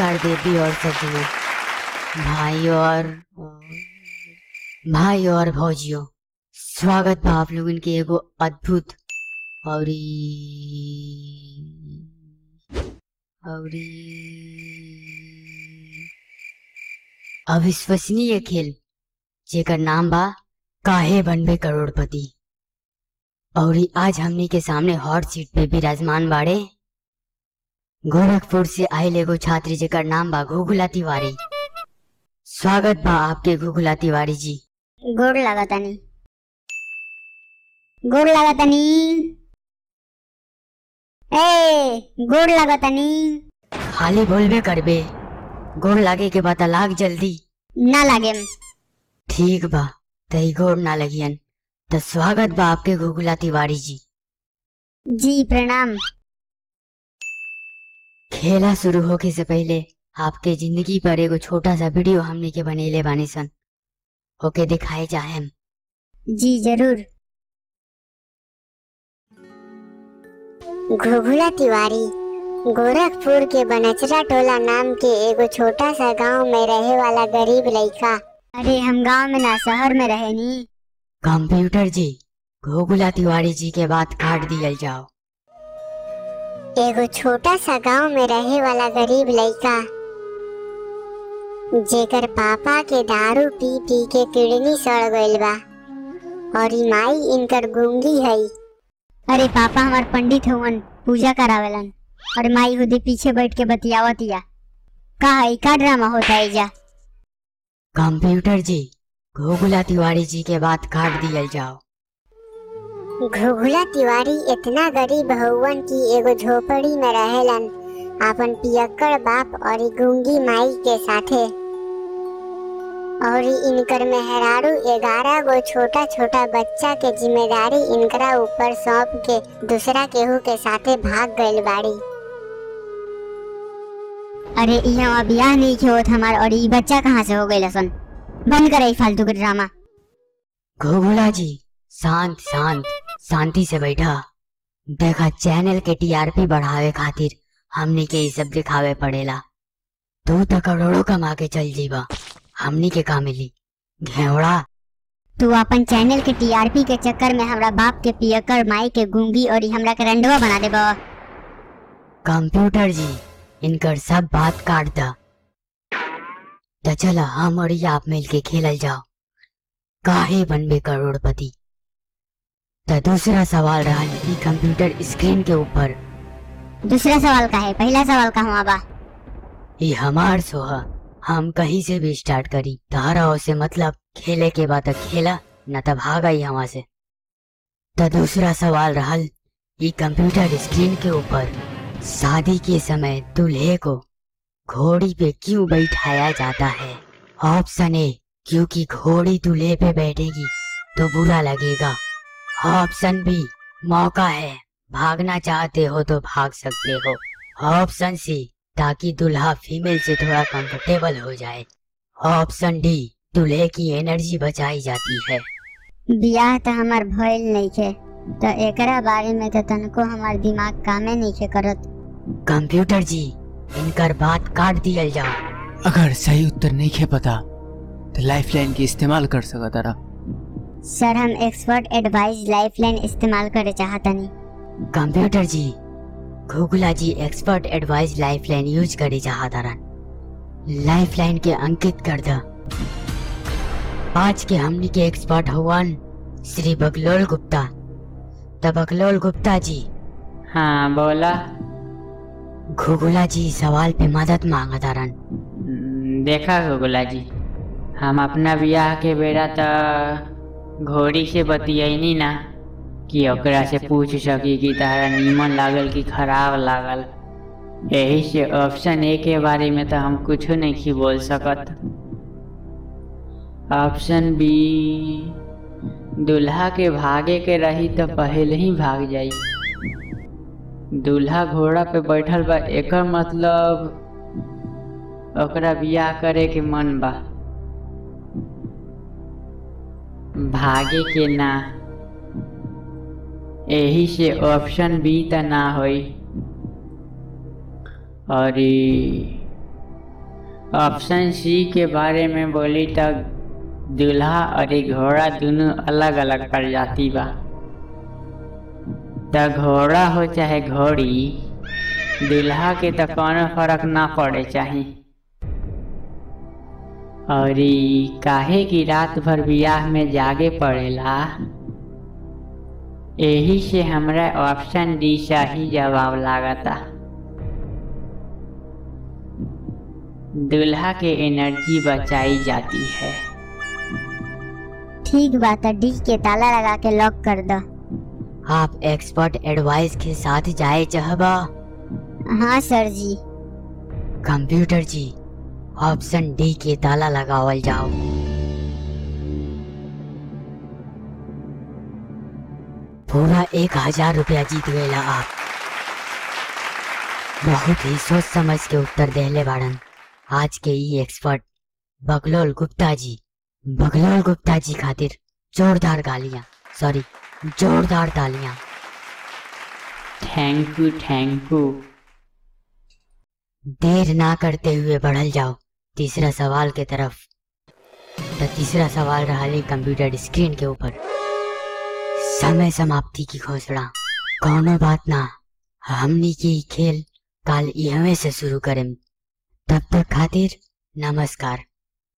नमस्कार देवी और सज्जनों, भाई और भौजियों, स्वागत है आप लोग इनके एगो अद्भुत और अविश्वसनीय खेल जेकर नाम बा काहे बनबे करोड़पति। और आज हमने के सामने हॉट सीट पे विराजमान बाड़े गोरखपुर से आयल एगो छात्री जेकर नाम बा घुघुला तिवारी। स्वागत बा आपके घुघुला तिवारी जी। गोर लागतानी ए गोर लागतानी, खाली बोलबे करबे, गोर लागे के बात लाग जल्दी ना लागे। ठीक बा तई गोर ना लगियन। तो स्वागत बा आपके घुघुला तिवारी जी। जी प्रणाम। खेला शुरू होके से पहले आपके जिंदगी पर एगो छोटा सा वीडियो हमने के बनेले बानी सन, ओके दिखाए जाए। जी जरूर। घुघुला तिवारी गोरखपुर के बनचरा टोला नाम के एगो छोटा सा गांव में रहे वाला गरीब लड़का। अरे हम गांव में ना शहर में रहे नी। कंप्यूटर जी घुघुला तिवारी जी के बात काट दिया जाओ। एगो छोटा सा गांव में रहे वाला गरीब लड़का जेकर पापा के दारू पी पी के किडनी सड़ गइल बा और माई इनकर गूंगी है। अरे पापा हमार पंडित हुवन, पूजा करावेलन और माई खुद पीछे बैठ के बतियावतिया। का है का ड्रामा होता है जा। कंप्यूटर जी घुघुला तिवारी जी के बात काट दिया जाओ। घुघुला तिवारी इतना गरीब हवन कि एगो झोपड़ी में रहेलन अपन पियक्कड़ बाप और गूंगी माई के साथे। और इनकर मेहरारू 11 गो छोटा छोटा बच्चा के जिम्मेदारी इनकरा ऊपर सौंप के दूसरा केहू के साथे भाग गइल बाड़ी। अरे यहाँ ब्याह नहीं होत हमार और ये बच्चा कहाँ से हो गए सन। बंद करे फालतू का ड्रामा। घुघुला जी शांति से बैठा। देखा चैनल के टीआरपी बढ़ावे खातिर हमने के ये सब दिखावे पड़ेला। तू तो करोड़ों कमा के चल जीवा, हमने के का मिली घेवड़ा। तू अपन चैनल के टीआरपी के चक्कर में हमरा बाप के पियकर माई के गूंगी और हमरा के रंडवा बना देबा। कंप्यूटर जी इनकर सब बात काट दा। तो चला हम और आप मिल के खेलल जाओ काहे बनबे करोड़पति। तो दूसरा सवाल रहा कि कंप्यूटर स्क्रीन के ऊपर। दूसरा सवाल का है, पहला सवाल का हुआ बा। ये हमार सोहा, हम कहीं से भी स्टार्ट करी तारा से मतलब खेले के बाद खेला न तब भागा ही हमार से। तो दूसरा सवाल रहा ये कंप्यूटर स्क्रीन के ऊपर शादी के समय दूल्हे को घोड़ी पे क्यों बैठाया जाता है। ऑप्शन ए क्योंकि घोड़ी दूल्हे पे बैठेगी तो बुरा लगेगा। ऑप्शन बी मौका है, भागना चाहते हो तो भाग सकते हो। ऑप्शन सी ताकि दूल्हा फीमेल से थोड़ा कंफर्टेबल हो जाए। ऑप्शन डी दूल्हे की एनर्जी बचाई जाती है। ब्याह तो हमार भइल नहीं है तो एकरा बारे में तो तनको हमार दिमाग कामे नहीं करत। कंप्यूटर जी इनकर बात काट दिया जाओ। अगर सही उत्तर नहीं है पता तो लाइफलाइन की इस्तेमाल कर सकता रहा। सर हम एक्सपर्ट एडवाइस लाइफलाइन इस्तेमाल करे चाहता नहीं। कंप्यूटर जी घुघुला जी एक्सपर्ट एडवाइस लाइफलाइन यूज करे चाहता रहा। लाइफलाइन के अंकित कर दा। आज के हमने के एक्सपर्ट हुवन श्री बघलोल गुप्ता। तब बघलोल गुप्ता जी। हाँ बोला। घुघुला जी सवाल पे मदद मांगा तारन। देखा घुघुला जी हम अपना ब्याह के बेड़ा त घोड़ी से बतियनी ना कि ओकरा से पूछ सकी कि तारा नीमन लागल कि खराब लागल। यही से ऑप्शन ए के बारे में तो हम कुछ नहीं बोल सकत। ऑप्शन बी दूल्हा के भागे के रही तो पहले ही भाग जाई। दूल्हा घोड़ा पे बैठल बा एकर मतलब ओकरा ब्याह करे के मन बा, भागे के ना। यही से ऑप्शन बी त ना होई। और ऑप्शन सी के बारे में बोली तो दूल्हा और घोड़ा दोनों अलग अलग प्रजाति बा। तो घोड़ा हो चाहे घोड़ी, दूल्हा के तो कोनो फर्क ना पड़े चाहे। और काहे की रात भर ब्याह में जागे पड़ेला, यही से हमरा ऑप्शन डी सही जवाब लागता। दूल्हा के एनर्जी बचाई जाती है। ठीक बात है, डी के ताला लगा के लॉक कर दो। आप एक्सपर्ट एडवाइस के साथ जाए चाहबा? हाँ sir ji. Computer ji, option D के ताला लगावल जाओ। पूरा 1000 रुपया जीत गए आप। बहुत ही सोच समझ के उत्तर देले बाड़न आज के ये एक्सपर्ट बघलोल गुप्ता जी। बघलोल गुप्ता जी खातिर जोरदार गालियां, सॉरी जोरदार तालियां। Thank you thank you. देर ना करते हुए बढ़ल जाओ तीसरा सवाल के तरफ। तो तीसरा सवाल रहा कंप्यूटर स्क्रीन के ऊपर। समय समाप्ति की घोषणा। कौनो बात ना, हमनी की खेल काल यहीं से शुरू करें। तब तक खातिर नमस्कार।